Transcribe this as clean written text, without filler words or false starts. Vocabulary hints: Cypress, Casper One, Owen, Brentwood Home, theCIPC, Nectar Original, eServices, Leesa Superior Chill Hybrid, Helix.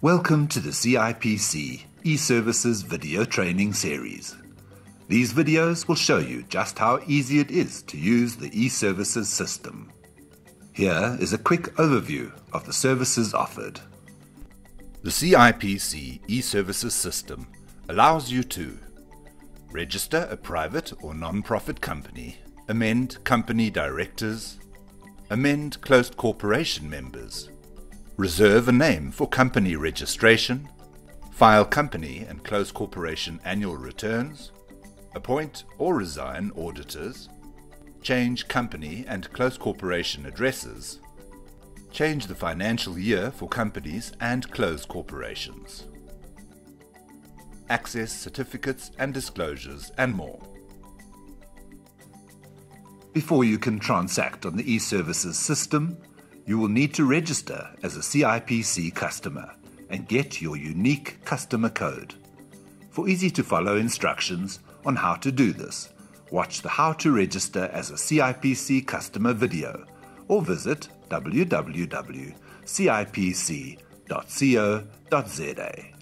Welcome to the CIPC eServices video training series. These videos will show you just how easy it is to use the eServices system. Here is a quick overview of the services offered. The CIPC eServices system allows you to register a private or non-profit company, amend company directors, amend closed corporation members, reserve a name for company registration, file company and close corporation annual returns, appoint or resign auditors, change company and close corporation addresses, change the financial year for companies and close corporations, access certificates and disclosures, and more. Before you can transact on the eServices system, you will need to register as a CIPC customer and get your unique customer code. For easy-to-follow instructions on how to do this, watch the How to Register as a CIPC Customer video or visit www.cipc.co.za.